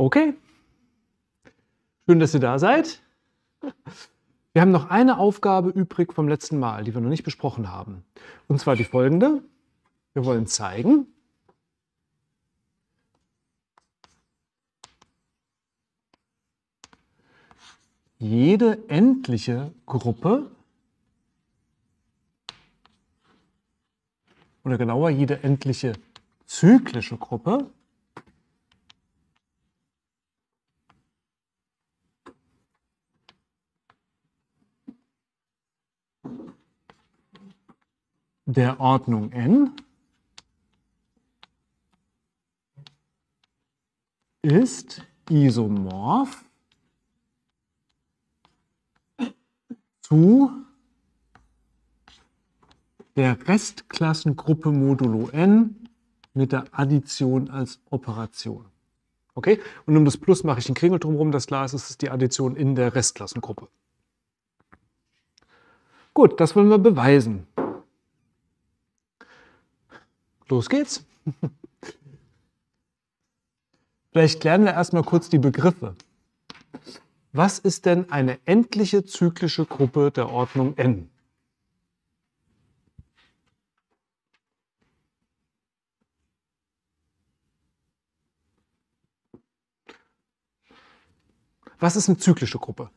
Okay. Schön, dass ihr da seid. Wir haben noch eine Aufgabe übrig vom letzten Mal, die wir noch nicht besprochen haben. Und zwar die folgende. Wir wollen zeigen, jede endliche Gruppe, oder genauer jede endliche zyklische Gruppe, der Ordnung n ist isomorph zu der Restklassengruppe modulo n mit der Addition als Operation. Okay? Und um das Plus mache ich einen Kringel drumherum, das klar ist, es ist die Addition in der Restklassengruppe. Gut, das wollen wir beweisen. Los geht's. Vielleicht lernen wir erstmal kurz die Begriffe. Was ist denn eine endliche zyklische Gruppe der Ordnung n? Was ist eine zyklische Gruppe?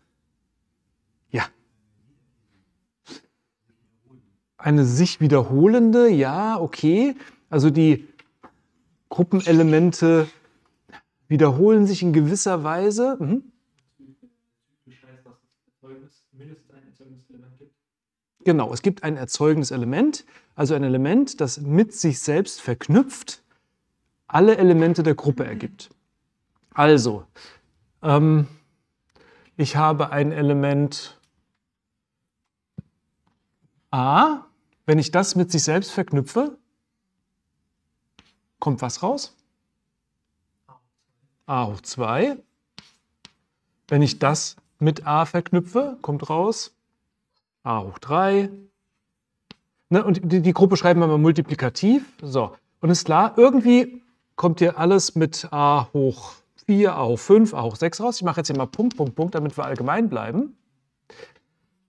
Ja. Eine sich wiederholende, ja, okay. Also die Gruppenelemente wiederholen sich in gewisser Weise. Genau, es gibt ein Erzeugendes Element, also ein Element, das mit sich selbst verknüpft alle Elemente der Gruppe ergibt. Also, ich habe ein Element A, wenn ich das mit sich selbst verknüpfe, kommt was raus? A hoch 2. Wenn ich das mit A verknüpfe, kommt raus A hoch 3. Ne, und die Gruppe schreiben wir mal multiplikativ. So, und ist klar, irgendwie kommt hier alles mit A hoch 4, A hoch 5, A hoch 6 raus. Ich mache jetzt hier mal Punkt, Punkt, Punkt, damit wir allgemein bleiben.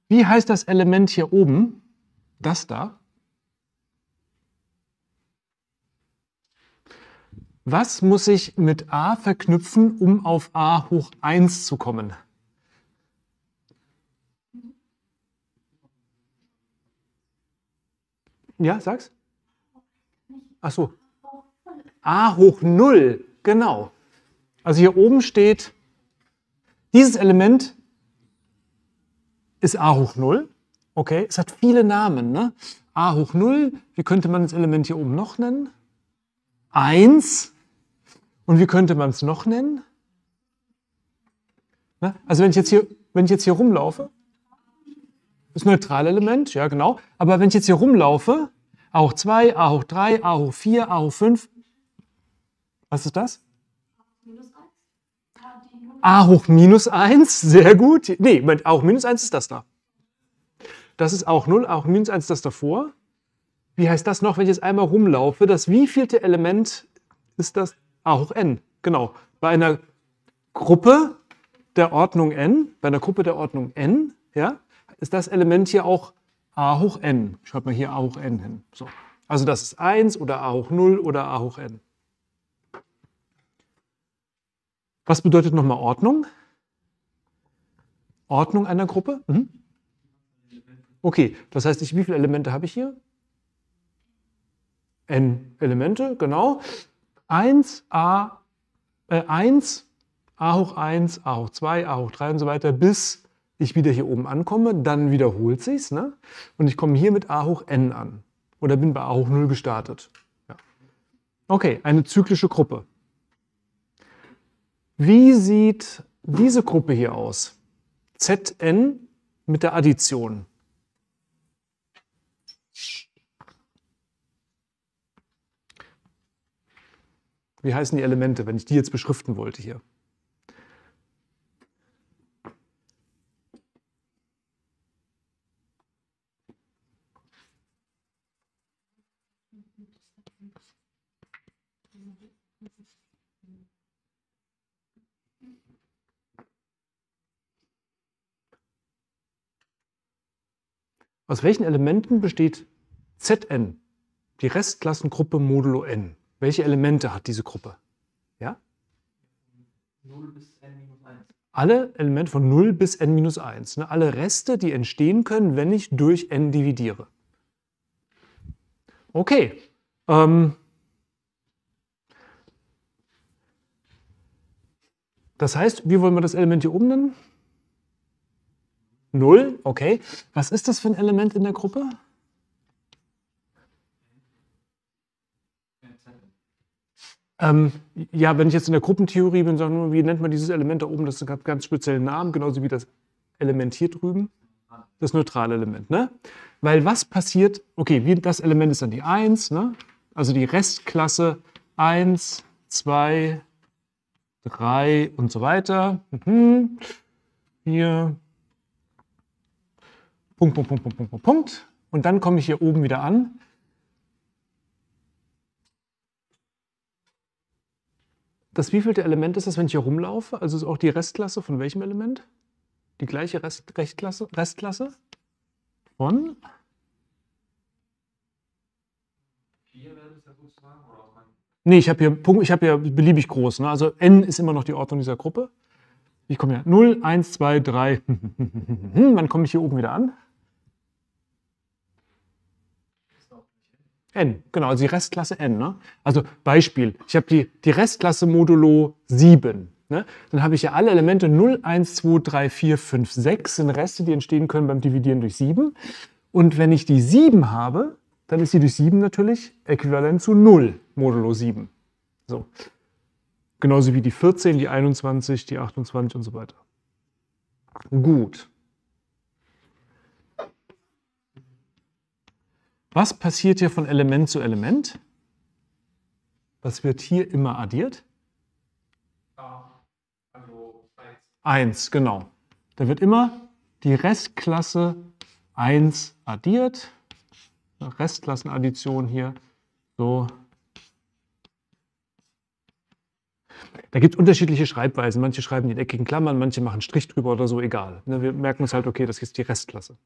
Wie heißt das Element hier oben? Das da. Was muss ich mit A verknüpfen, um auf A hoch 1 zu kommen? Ja, sag's. Ach so. A hoch 0, genau. Also hier oben steht, dieses Element ist A hoch 0. Okay, es hat viele Namen, ne? A hoch 0, wie könnte man das Element hier oben noch nennen? 1. Und wie könnte man es noch nennen? Ne? Also wenn ich jetzt hier rumlaufe, das Neutralelement, ja genau. Aber wenn ich jetzt hier rumlaufe, A hoch 2, A hoch 3, A hoch 4, A hoch 5. Was ist das? A hoch minus 1, sehr gut. Nee, Moment, A hoch minus 1 ist das da. Das ist A hoch 0, A hoch minus 1 ist das davor. Wie heißt das noch, wenn ich jetzt einmal rumlaufe? Das wievielte Element ist das? A hoch n, genau. Bei einer Gruppe der Ordnung n, ja, ist das Element hier auch A hoch n. Schreibt mal hier A hoch n hin. So. Also das ist 1 oder A hoch 0 oder A hoch n. Was bedeutet nochmal Ordnung? Ordnung einer Gruppe? Okay, das heißt, wie viele Elemente habe ich hier? N Elemente, genau. 1, A hoch 1, A hoch 2, A hoch 3 und so weiter, bis ich wieder hier oben ankomme, dann wiederholt sich's, ne? Und ich komme hier mit A hoch n an. Oder bin bei A hoch 0 gestartet. Ja. Okay, eine zyklische Gruppe. Wie sieht diese Gruppe hier aus? Zn mit der Addition. Wie heißen die Elemente, wenn ich die jetzt beschriften wollte hier? Aus welchen Elementen besteht Zn, die Restklassengruppe modulo n? Welche Elemente hat diese Gruppe? Ja? 0 bis n-1. Alle Elemente von 0 bis n-1. Ne? Alle Reste, die entstehen können, wenn ich durch n dividiere. Okay. Das heißt, wie wollen wir das Element hier oben nennen? 0, okay. Was ist das für ein Element in der Gruppe? Ja, wenn ich jetzt in der Gruppentheorie bin, sagen wir mal, wie nennt man dieses Element da oben? Das hat einen ganz speziellen Namen, genauso wie das Element hier drüben. Das neutrale Element, ne? Weil was passiert? Okay, wie das Element ist dann die 1, ne? Also die Restklasse 1, 2, 3 und so weiter. Hier. Punkt, Punkt, Punkt, Punkt, Punkt, Punkt, Punkt. Und dann komme ich hier oben wieder an. Das wievielte Element ist das, wenn ich hier rumlaufe? Also ist auch die Restklasse von welchem Element? Die gleiche Restklasse von? 4 wäre das ja gut zu sagen, oder auch mal? Nee, ich habe hier, beliebig groß. Ne? Also n ist immer noch die Ordnung dieser Gruppe. Ich komme ja 0, 1, 2, 3. Wann komme ich hier oben wieder an? N, genau, also die Restklasse n. Ne? Also Beispiel, ich habe die Restklasse modulo 7. Ne? Dann habe ich ja alle Elemente 0, 1, 2, 3, 4, 5, 6 sind Reste, die entstehen können beim Dividieren durch 7. Und wenn ich die 7 habe, dann ist die durch 7 natürlich äquivalent zu 0 modulo 7. So. Genauso wie die 14, die 21, die 28 und so weiter. Gut. Was passiert hier von Element zu Element? Was wird hier immer addiert? 1, genau. Da wird immer die Restklasse 1 addiert. Restklassenaddition hier. So. Da gibt es unterschiedliche Schreibweisen. Manche schreiben die in eckigen Klammern, manche machen einen Strich drüber oder so, egal. Wir merken uns halt, okay, das ist jetzt die Restklasse.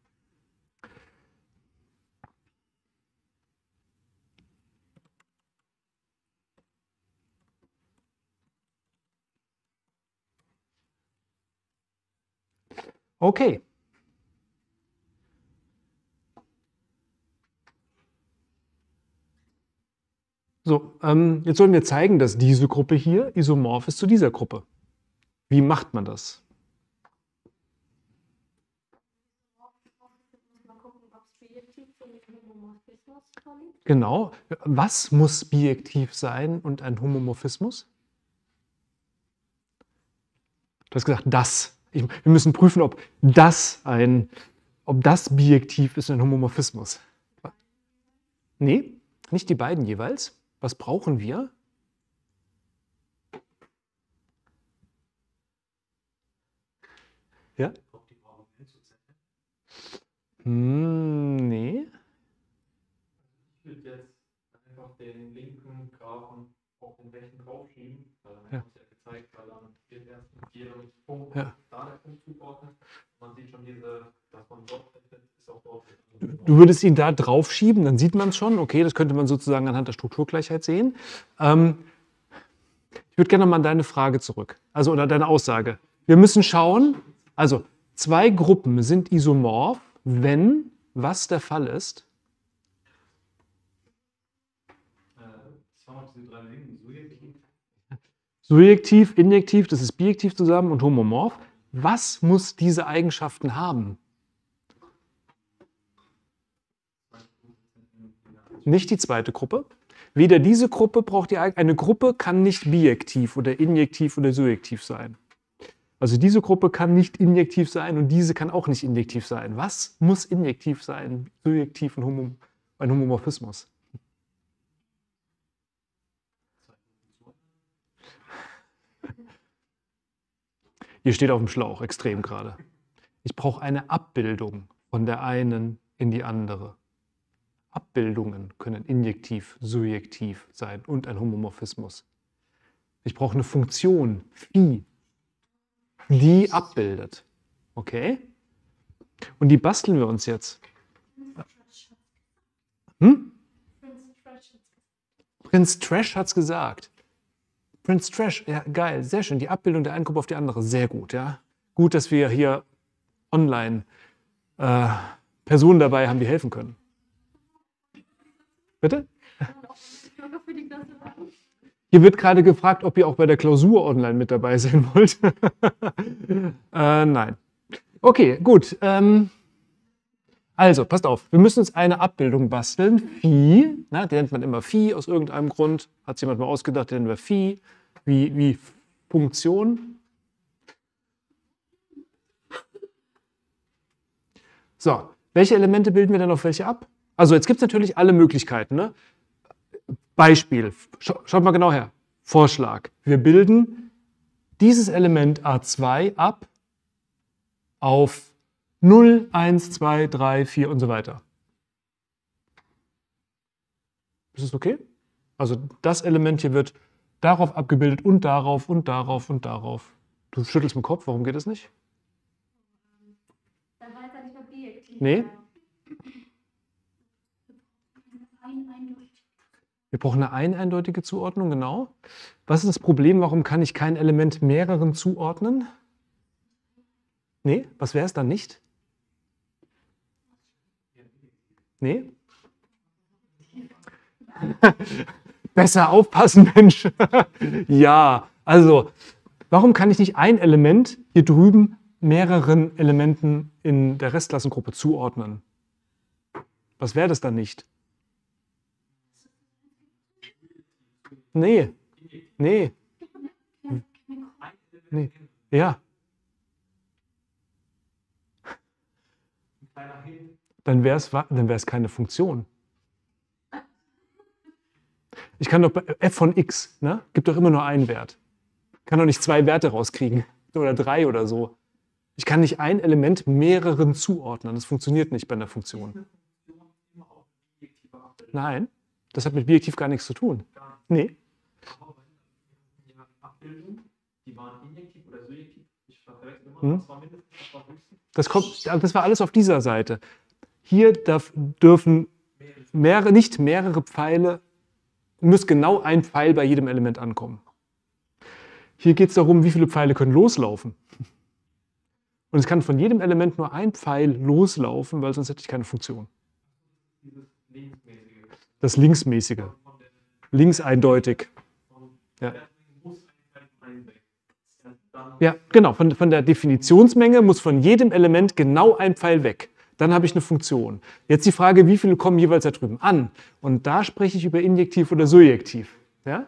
Okay. So, jetzt sollen wir zeigen, dass diese Gruppe hier isomorph ist zu dieser Gruppe. Wie macht man das? Genau. Was muss bijektiv sein und ein Homomorphismus? Du hast gesagt, das. Wir müssen prüfen, ob das bijektiv ist und ein Homomorphismus. Nee, nicht die beiden jeweils. Was brauchen wir? Ja? Nee. Ich würde jetzt einfach den linken Graphen auf den rechten draufschieben, weil dann haben wir es ja gezeigt, weil dann wird erst mit jedem Punkt da der Punkt zugeordnet. Man sieht schon diese, dass man dort ist auch drauf. Du würdest ihn da drauf schieben, dann sieht man es schon. Okay, das könnte man sozusagen anhand der Strukturgleichheit sehen. Ich würde gerne nochmal an deine Frage zurück, also oder deine Aussage. Wir müssen schauen, also zwei Gruppen sind isomorph, wenn was der Fall ist. Surjektiv, injektiv, das ist bijektiv zusammen und homomorph. Was muss diese Eigenschaften haben? Nicht die zweite Gruppe. Weder diese Gruppe braucht die eigene. Eine Gruppe kann nicht bijektiv oder injektiv oder surjektiv sein. Also diese Gruppe kann nicht injektiv sein und diese kann auch nicht injektiv sein. Was muss injektiv sein? Surjektiv und ein Homomorphismus. Ihr steht auf dem Schlauch, extrem gerade. Ich brauche eine Abbildung von der einen in die andere. Abbildungen können injektiv, surjektiv sein und ein Homomorphismus. Ich brauche eine Funktion, phi, die abbildet. Okay? Und die basteln wir uns jetzt. Hm? Prince Trash hat's gesagt. Prince Trash, ja, geil, sehr schön. Die Abbildung der einen Gruppe auf die andere, sehr gut, ja. Gut, dass wir hier online Personen dabei haben, die helfen können. Bitte? Hier wird gerade gefragt, ob ihr auch bei der Klausur online mit dabei sein wollt. Nein. Okay, gut. Also, passt auf. Wir müssen uns eine Abbildung basteln. Phi, na, die nennt man immer Phi aus irgendeinem Grund. Hat es jemand mal ausgedacht, die nennen wir Phi. Wie Funktion. So, welche Elemente bilden wir denn auf welche ab? Also jetzt gibt es natürlich alle Möglichkeiten, ne? Beispiel, schaut mal genau her, Vorschlag. Wir bilden dieses Element A2 ab auf 0, 1, 2, 3, 4 und so weiter. Ist das okay? Also das Element hier wird darauf abgebildet und darauf und darauf und darauf. Du schüttelst mit dem Kopf, warum geht das nicht? Da weiß er nicht, ob die jetzt nee. Wir brauchen eine eindeutige Zuordnung, genau. Was ist das Problem? Warum kann ich kein Element mehreren zuordnen? Nee, was wäre es dann nicht? Nee? Besser aufpassen, Mensch. Ja, also, warum kann ich nicht ein Element hier drüben mehreren Elementen in der Restklassengruppe zuordnen? Was wäre das dann nicht? Nee, nee, nee, ja. Dann wäre es keine Funktion. Ich kann doch bei f von x, ne, gibt doch immer nur einen Wert. Ich kann doch nicht zwei Werte rauskriegen oder drei oder so. Ich kann nicht ein Element mehreren zuordnen. Das funktioniert nicht bei einer Funktion. Nein, das hat mit Bijektiv gar nichts zu tun. Nee. Die waren injektiv oder surjektiv, ich verwechsel immer, das war alles auf dieser Seite. Hier dürfen nicht mehrere Pfeile, muss genau ein Pfeil bei jedem Element ankommen. Hier geht es darum, wie viele Pfeile können loslaufen. Und es kann von jedem Element nur ein Pfeil loslaufen, weil sonst hätte ich keine Funktion. Das Linksmäßige. Linkseindeutig. Ja. Ja, genau. Von der Definitionsmenge muss von jedem Element genau ein Pfeil weg. Dann habe ich eine Funktion. Jetzt die Frage, wie viele kommen jeweils da drüben an? Und da spreche ich über Injektiv oder Surjektiv. Ja?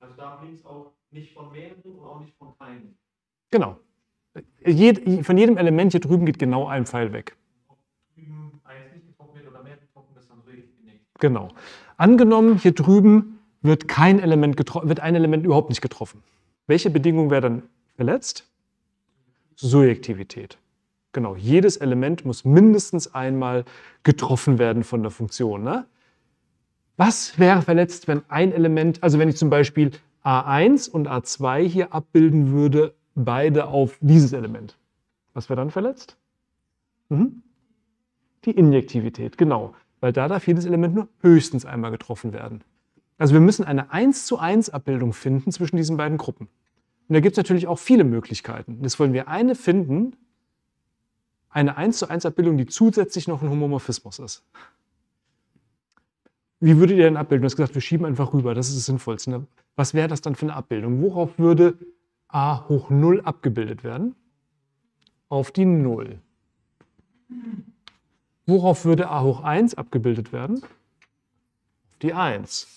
Also da links auch nicht von mehreren und auch nicht von keinem. Genau. Von jedem Element hier drüben geht genau ein Pfeil weg. Genau. Angenommen, hier drüben wird ein Element überhaupt nicht getroffen. Welche Bedingung wäre dann verletzt? Surjektivität. Genau, jedes Element muss mindestens einmal getroffen werden von der Funktion. Ne? Was wäre verletzt, wenn ein Element, also wenn ich zum Beispiel A1 und A2 hier abbilden würde, beide auf dieses Element? Was wäre dann verletzt? Mhm. Die Injektivität, genau. Weil da darf jedes Element nur höchstens einmal getroffen werden. Also wir müssen eine 1:1 Abbildung finden zwischen diesen beiden Gruppen. Und da gibt es natürlich auch viele Möglichkeiten. Jetzt wollen wir eine finden, eine 1:1 Abbildung, die zusätzlich noch ein Homomorphismus ist. Wie würdet ihr denn abbilden? Du hast gesagt, wir schieben einfach rüber, das ist das Sinnvollste. Was wäre das dann für eine Abbildung? Worauf würde a hoch 0 abgebildet werden? Auf die 0. Worauf würde a hoch 1 abgebildet werden? Die 1.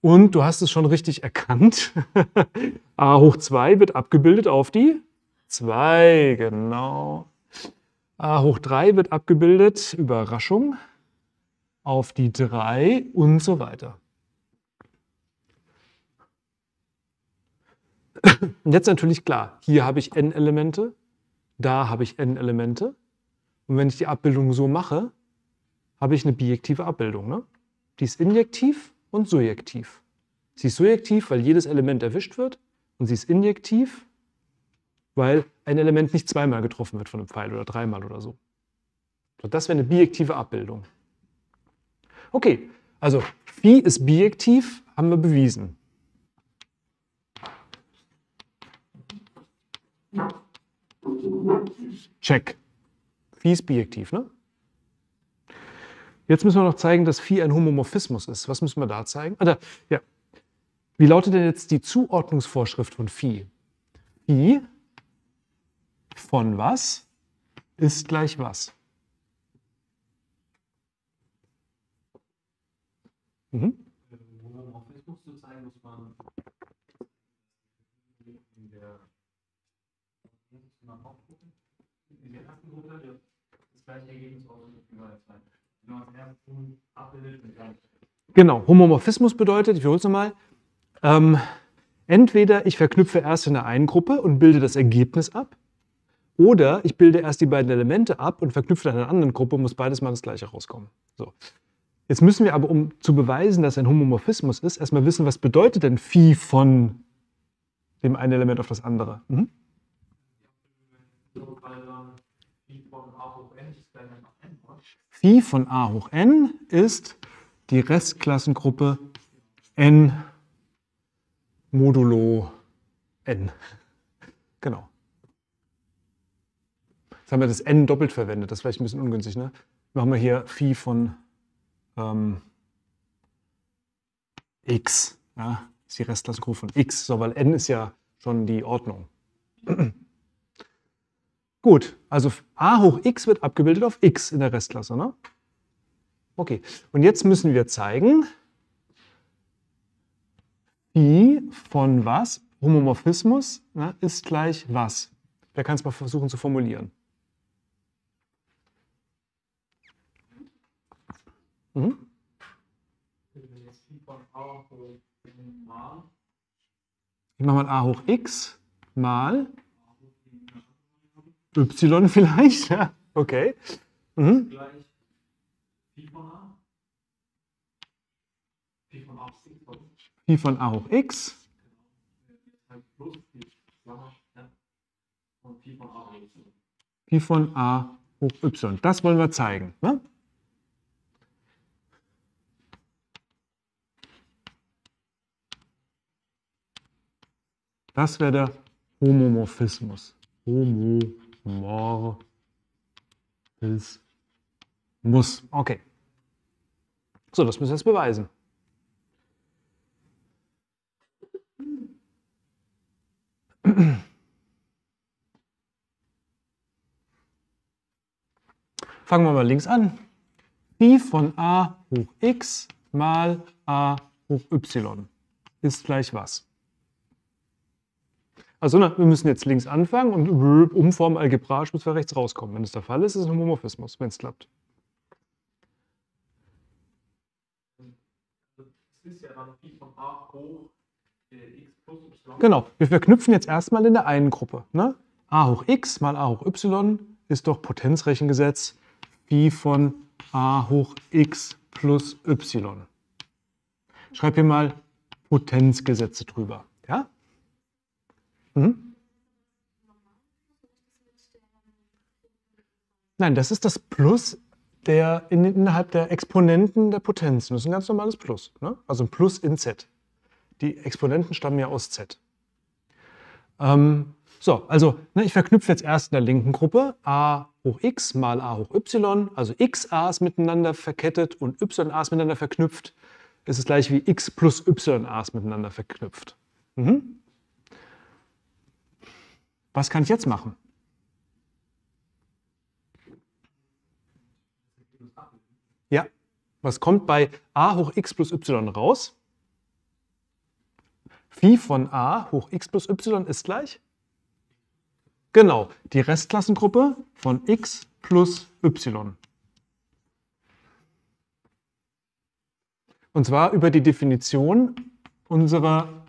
Und du hast es schon richtig erkannt. a hoch 2 wird abgebildet auf die 2, genau. a hoch 3 wird abgebildet, Überraschung, auf die 3 und so weiter. Und jetzt natürlich klar, hier habe ich n Elemente, da habe ich n Elemente. Und wenn ich die Abbildung so mache, habe ich eine bijektive Abbildung. Ne? Die ist injektiv und surjektiv. Sie ist surjektiv, weil jedes Element erwischt wird. Und sie ist injektiv, weil ein Element nicht zweimal getroffen wird von einem Pfeil oder dreimal oder so. So, das wäre eine bijektive Abbildung. Okay, also Phi ist bijektiv, haben wir bewiesen. Check. Phi ist bijektiv, ne? Jetzt müssen wir noch zeigen, dass Phi ein Homomorphismus ist. Was müssen wir da zeigen? Ja. Wie lautet denn jetzt die Zuordnungsvorschrift von Phi? Phi von was ist gleich was? Mhm. Homomorphismus zu zeigen, muss man in der ersten Gruppe das gleiche Ergebnis abbildet. Genau, Homomorphismus bedeutet, ich wiederhole es nochmal, entweder ich verknüpfe erst in der einen Gruppe und bilde das Ergebnis ab, oder ich bilde erst die beiden Elemente ab und verknüpfe in einer anderen Gruppe und muss beides mal das gleiche rauskommen. So. Jetzt müssen wir aber, um zu beweisen, dass ein Homomorphismus ist, erstmal wissen, was bedeutet denn Phi von dem einen Element auf das andere. Mhm. Phi von a hoch n ist die Restklassengruppe n modulo n. Genau. Jetzt haben wir das n doppelt verwendet, das ist vielleicht ein bisschen ungünstig, ne? Machen wir hier Phi von x, ja, ist die Restklassengruppe von x, so, weil n ist ja schon die Ordnung. Gut, also a hoch x wird abgebildet auf x in der Restklasse, ne? Okay, und jetzt müssen wir zeigen, Phi von was, Homomorphismus, ne, ist gleich was. Wer kann es mal versuchen zu formulieren? Mhm. Ich mache mal a hoch x mal y vielleicht, ja, okay. Mhm. Phi von a hoch x und Phi von a hoch y. Das wollen wir zeigen, ne? Das wäre der Homomorphismus. Homomorphismus. Okay. So, das müssen wir jetzt beweisen. Fangen wir mal links an. Phi von a hoch x mal a hoch y ist gleich was? Also wir müssen jetzt links anfangen und umformen algebraisch, bis wir rechts rauskommen. Wenn das der Fall ist, ist es ein Homomorphismus, wenn es klappt. Das ist ja dann Phi von a hoch x plus y. Genau, wir verknüpfen jetzt erstmal in der einen Gruppe, ne? a hoch x mal a hoch y ist doch Potenzrechengesetz Phi von a hoch x plus y. Ich schreibe hier mal Potenzgesetze drüber, ja? Mhm. Nein, das ist das Plus innerhalb der Exponenten der Potenzen. Das ist ein ganz normales Plus, ne? Also ein Plus in Z. Die Exponenten stammen ja aus Z. So, also ne, ich verknüpfe jetzt erst in der linken Gruppe a hoch x mal a hoch y. Also x a's miteinander verkettet und y a's miteinander verknüpft. Es ist gleich wie x plus y a's miteinander verknüpft. Mhm. Was kann ich jetzt machen? Ja, was kommt bei a hoch x plus y raus? Phi von a hoch x plus y ist gleich? Genau, die Restklassengruppe von x plus y. Und zwar über die Definition unserer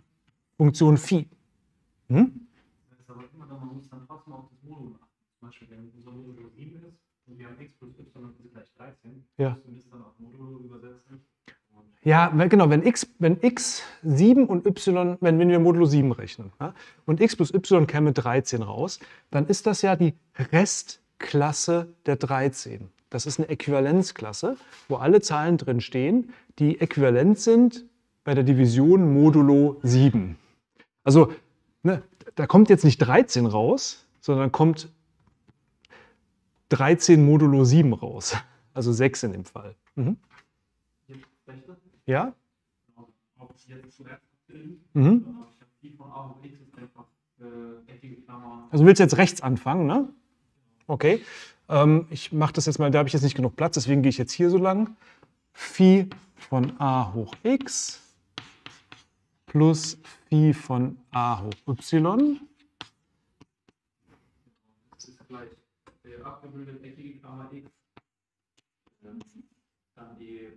Funktion Phi. Hm? Ja. Ja, genau, wenn x 7 und y, wenn wir Modulo 7 rechnen, ja, und x plus y käme 13 raus, dann ist das ja die Restklasse der 13. Das ist eine Äquivalenzklasse, wo alle Zahlen drin stehen, die äquivalent sind bei der Division modulo 7. Also, ne, da kommt jetzt nicht 13 raus, sondern kommt 13 modulo 7 raus. Also 6 in dem Fall. Mhm. Ja? Mhm. Also du willst jetzt rechts anfangen, ne? Okay. Ich mache das jetzt mal, da habe ich jetzt nicht genug Platz, deswegen gehe ich jetzt hier so lang. Phi von a hoch x plus Phi von a hoch y. Das ist gleich der abgebildete eckige Klammer x, dann die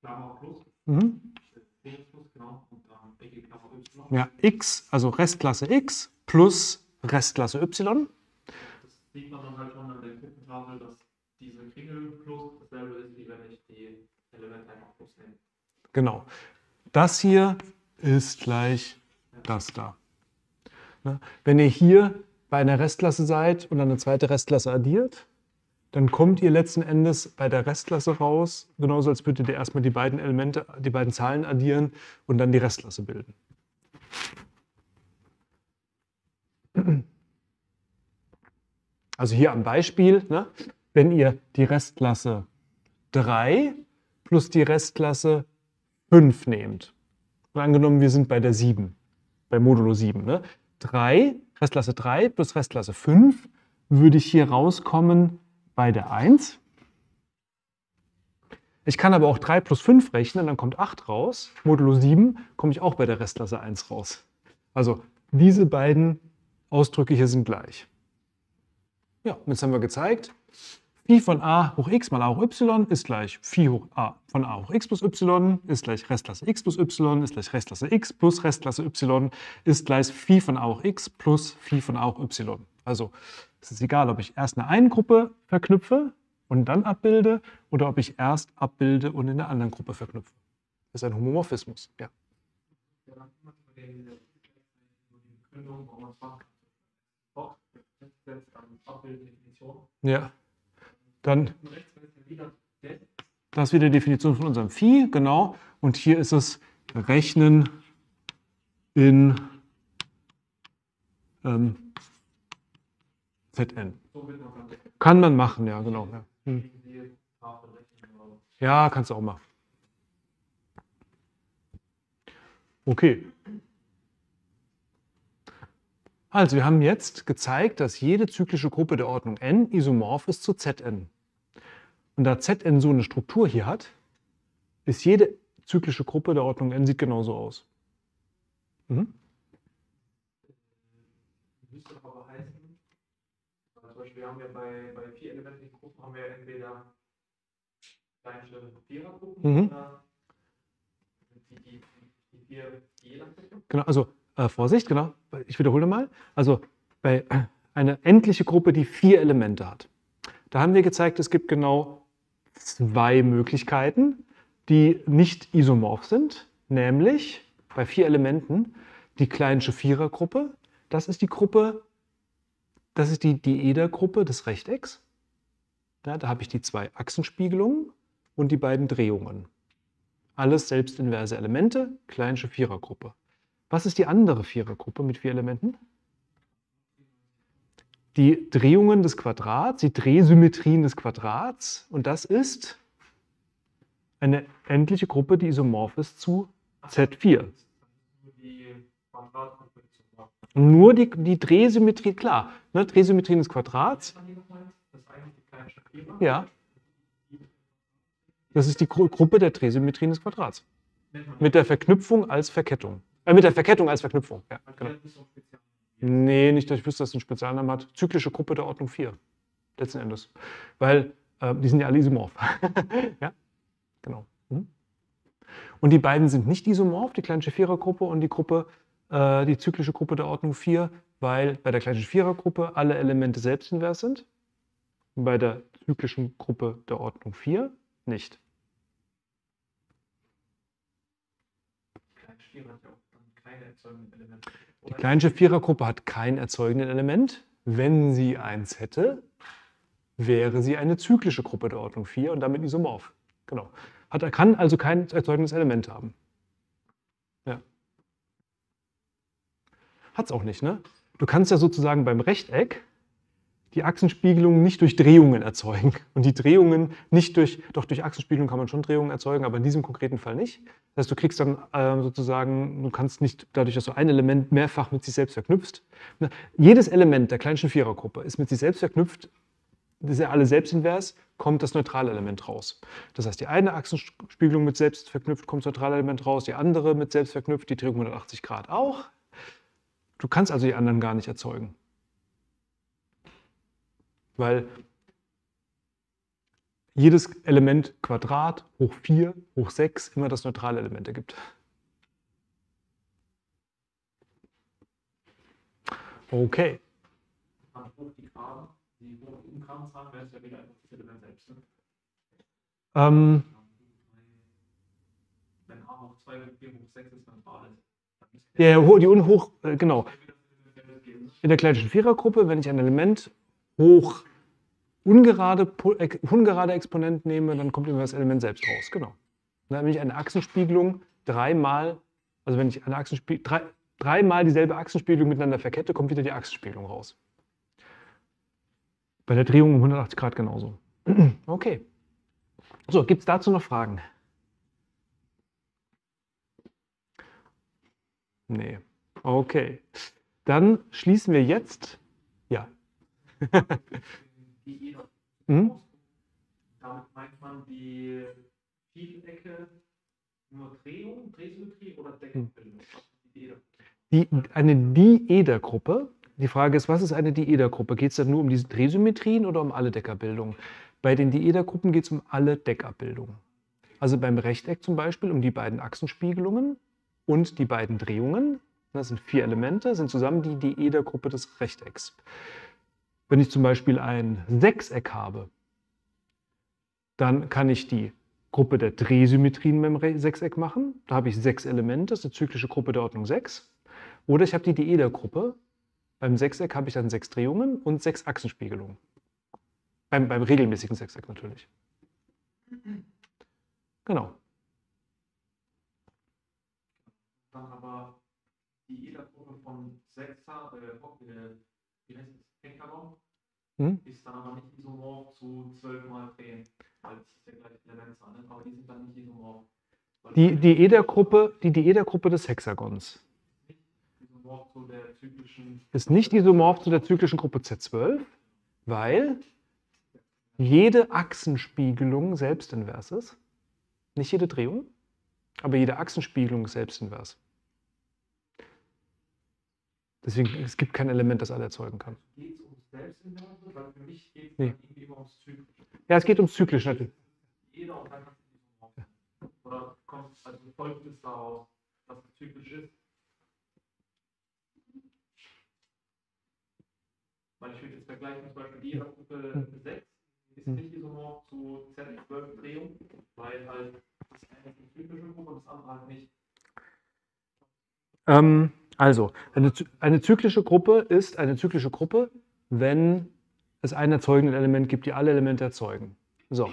Klammer plus, genau, und dann eckige Klammer y. Ja, x, also Restklasse x plus Restklasse y. Das sieht man dann halt schon an der Kuppentafel, dass diese Kringel plus dasselbe ist, wie wenn ich die Elemente einfach plus nehme. Genau. Das hier ist gleich das da. Wenn ihr hier bei einer Restklasse seid und dann eine zweite Restklasse addiert, dann kommt ihr letzten Endes bei der Restklasse raus, genauso als würdet ihr erstmal die beiden Elemente, die beiden Zahlen addieren und dann die Restklasse bilden. Also hier am Beispiel, ne? Wenn ihr die Restklasse 3 plus die Restklasse 5 nehmt. Und angenommen, wir sind bei der 7, bei Modulo 7. Ne? 3, Restklasse 3 plus Restklasse 5 würde ich hier rauskommen bei der 1. Ich kann aber auch 3 plus 5 rechnen, dann kommt 8 raus. Modulo 7 komme ich auch bei der Restklasse 1 raus. Also diese beiden Ausdrücke hier sind gleich. Ja, jetzt haben wir gezeigt, Phi von a hoch x mal a hoch y ist gleich Phi hoch a von a hoch x plus y ist gleich Restklasse x plus y ist gleich Restklasse x plus Restklasse y ist gleich Phi von a hoch x plus Phi von a hoch y. Also es ist egal, ob ich erst eine Gruppe verknüpfe und dann abbilde oder ob ich erst abbilde und in der anderen Gruppe verknüpfe. Das ist ein Homomorphismus, ja. Ja. Dann das ist wieder die Definition von unserem Phi, genau. Und hier ist es Rechnen in Zn. Kann man machen, ja, genau. Ja, ja, kannst du auch machen. Okay. Also wir haben jetzt gezeigt, dass jede zyklische Gruppe der Ordnung n isomorph ist zu Zn. Und da Zn so eine Struktur hier hat, ist jede zyklische Gruppe der Ordnung n, sieht genauso aus. Mhm. Das müsste aber heißen, zum Beispiel haben wir bei vier elementigen Gruppen haben wir entweder kleinste Vierergruppen oder die vier Vierergruppen. Genau, also Vorsicht, genau, ich wiederhole mal. Also bei einer endliche Gruppe, die vier Elemente hat. Da haben wir gezeigt, es gibt genau zwei Möglichkeiten, die nicht isomorph sind, nämlich bei vier Elementen die Kleinsche Vierergruppe. Das ist die Gruppe, das ist die Diedergruppe des Rechtecks. Ja, da habe ich die zwei Achsenspiegelungen und die beiden Drehungen. Alles selbstinverse Elemente, Kleinsche Vierergruppe. Was ist die andere Vierergruppe mit vier Elementen? Die Drehungen des Quadrats, die Drehsymmetrien des Quadrats, und das ist eine endliche Gruppe, die isomorph ist zu Z4. Nur die Drehsymmetrie, klar, ne, Drehsymmetrien des Quadrats. Ja. Das ist die Gruppe der Drehsymmetrien des Quadrats. Mit der Verknüpfung als Verkettung. Mit der Verkettung als Verknüpfung, ja, genau. Nee, nicht, dass ich wüsste, dass es einen Spezialnamen hat. Zyklische Gruppe der Ordnung 4, letzten Endes. Weil die sind ja alle isomorph. Ja? Genau. Mhm. Und die beiden sind nicht isomorph, die Kleinsche Vierergruppe und die Gruppe, die zyklische Gruppe der Ordnung 4, weil bei der Kleinschen Vierergruppe alle Elemente selbstinvers sind. Und bei der zyklischen Gruppe der Ordnung 4 nicht. Die Kleinste 4 hat ja auch dann keine erzeugenden Elemente. Die Kleinsche Vierergruppe hat kein erzeugendes Element. Wenn sie eins hätte, wäre sie eine zyklische Gruppe der Ordnung 4 und damit isomorph. Genau. Er kann also kein erzeugendes Element haben. Ja. Hat es auch nicht, ne? Du kannst ja sozusagen beim Rechteck die Achsenspiegelung nicht durch Drehungen erzeugen. Und die Drehungen nicht durch, doch durch Achsenspiegelung kann man schon Drehungen erzeugen, aber in diesem konkreten Fall nicht. Das heißt, du kriegst dann sozusagen, du kannst nicht dadurch, dass du ein Element mehrfach mit sich selbst verknüpfst. Ne? Jedes Element der kleinsten Vierergruppe ist mit sich selbst verknüpft. Das ist ja alle selbstinvers, kommt das neutrale Element raus. Das heißt, die eine Achsenspiegelung mit selbst verknüpft, kommt das neutrale Element raus, die andere mit selbst verknüpft, die Drehung 180 Grad auch. Du kannst also die anderen gar nicht erzeugen. Weil jedes Element Quadrat hoch 4 hoch 6 immer das neutrale Element ergibt. Okay. Ja, die unhoch, genau. In der kleinsten Vierergruppe, wenn ich ein Element hoch ungerade Exponent nehme, dann kommt immer das Element selbst raus, genau. Dann, wenn ich eine Achsenspiegelung dreimal, also wenn ich eine dreimal dieselbe Achsenspiegelung miteinander verkette, kommt wieder die Achsenspiegelung raus. Bei der Drehung um 180 Grad genauso. Okay. So, gibt es dazu noch Fragen? Nee. Okay. Dann schließen wir jetzt. Ja. Hm? Damit meint man die Vielecke nur Drehung, Drehsymmetrie oder Deckungsbildung? Eine Diedergruppe. Die Frage ist, was ist eine Diedergruppe? Geht es dann nur um diese Drehsymmetrien oder um alle Deckerbildungen? Bei den Diedergruppen geht es um alle Deckerbildungen. Also beim Rechteck zum Beispiel um die beiden Achsenspiegelungen und die beiden Drehungen. Das sind 4 Elemente, sind zusammen die Diedergruppe des Rechtecks. Wenn ich zum Beispiel ein Sechseck habe, dann kann ich die Gruppe der Drehsymmetrien beim Sechseck machen. Da habe ich 6 Elemente, das ist eine zyklische Gruppe der Ordnung 6. Oder ich habe die Diedergruppe. Beim Sechseck habe ich dann 6 Drehungen und 6 Achsenspiegelungen. Beim regelmäßigen Sechseck natürlich. Genau. Dann aber die Edergruppe von Sechser, wie heißt das, Heckerbaum, ist dann aber nicht isomorph zu 12 mal Drehen, weil das ist der gleiche Elementzahl, ne? Aber die sind dann nicht isomorph. Die Edergruppe des Hexagons. Ist nicht isomorph zu der zyklischen Gruppe Z12, weil jede Achsenspiegelung selbstinvers ist. Nicht jede Drehung, aber jede Achsenspiegelung ist selbstinvers. Deswegen, es gibt kein Element, das alle erzeugen kann. Geht es um selbstinvers? Weil für mich geht es irgendwie immer ums Zyklische. Ja, es geht ums Zyklische natürlich. Jeder und dann oder kommt also Folgendes daraus, dass es zyklisch ist. Ich würde jetzt vergleichen, zum Beispiel die Edergruppe 6 ist nicht isomorph zu Z12 Drehung, weil halt das eine ist eine zyklische Gruppe und das andere halt nicht. Also, eine zyklische Gruppe ist eine zyklische Gruppe, wenn es ein erzeugendes Element gibt, die alle Elemente erzeugen. So.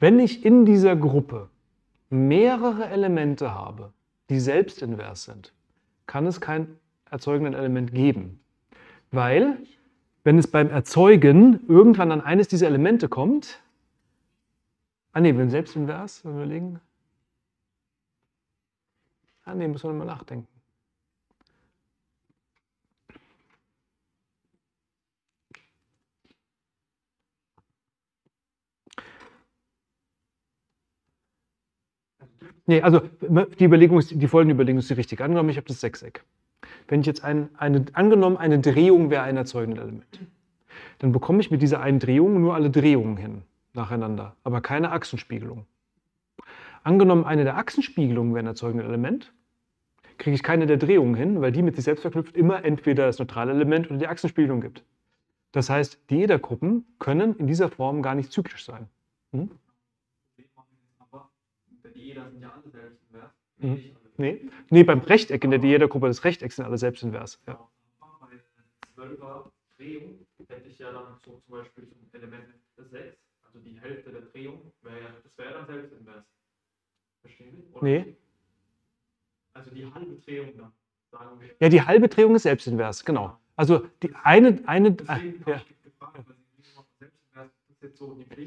Wenn ich in dieser Gruppe mehrere Elemente habe, die selbstinvers sind, kann es kein erzeugendes Element geben. Weil, wenn es beim Erzeugen irgendwann an eines dieser Elemente kommt, wenn selbstinvers, überlegen. Muss man mal nachdenken. Nee, also die Überlegung ist, die folgende Überlegung ist die richtige. Angenommen, ich habe das Sechseck. Wenn ich jetzt angenommen eine Drehung wäre ein erzeugendes Element, dann bekomme ich mit dieser einen Drehung nur alle Drehungen hin, nacheinander, aber keine Achsenspiegelung. Angenommen, eine der Achsenspiegelungen wäre ein erzeugendes Element, kriege ich keine der Drehungen hin, weil die mit sich selbst verknüpft immer entweder das neutrale Element oder die Achsenspiegelung gibt. Das heißt, die Edergruppen können in dieser Form gar nicht zyklisch sein. Dieder sind ja alle selbstinvers. Mhm. Nee, beim Rechteck in der Diedergruppe des Rechtecks sind alle selbstinvers. Ja. Bei 12er Drehung hätte ich ja dann so zum Beispiel zum Element 6, also die Hälfte der Drehung, das wäre dann selbstinvers. Verstehen Sie? Oder nee. Also die halbe Drehung dann. Sagen wir. Ja, die halbe Drehung ist selbstinvers, genau. Also die eine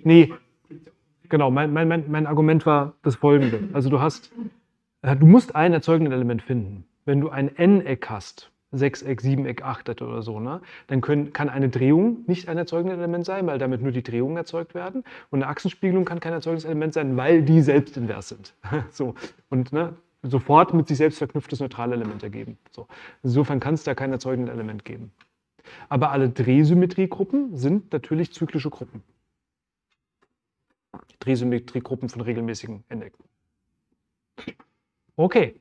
nee, genau, mein Argument war das folgende. Also du musst ein erzeugendes Element finden. Wenn du ein N-Eck hast, 6-Eck, 7-Eck, 8-Eck oder so, ne, dann kann eine Drehung nicht ein erzeugendes Element sein, weil damit nur die Drehungen erzeugt werden. Und eine Achsenspiegelung kann kein erzeugendes Element sein, weil die selbstinvers sind. So. Und ne, sofort mit sich selbst verknüpftes neutrale Element ergeben. So. Insofern kann es da kein erzeugendes Element geben. Aber alle Drehsymmetriegruppen sind natürlich zyklische Gruppen. Drehsymmetriegruppen von regelmäßigen N-Ecken. Okay.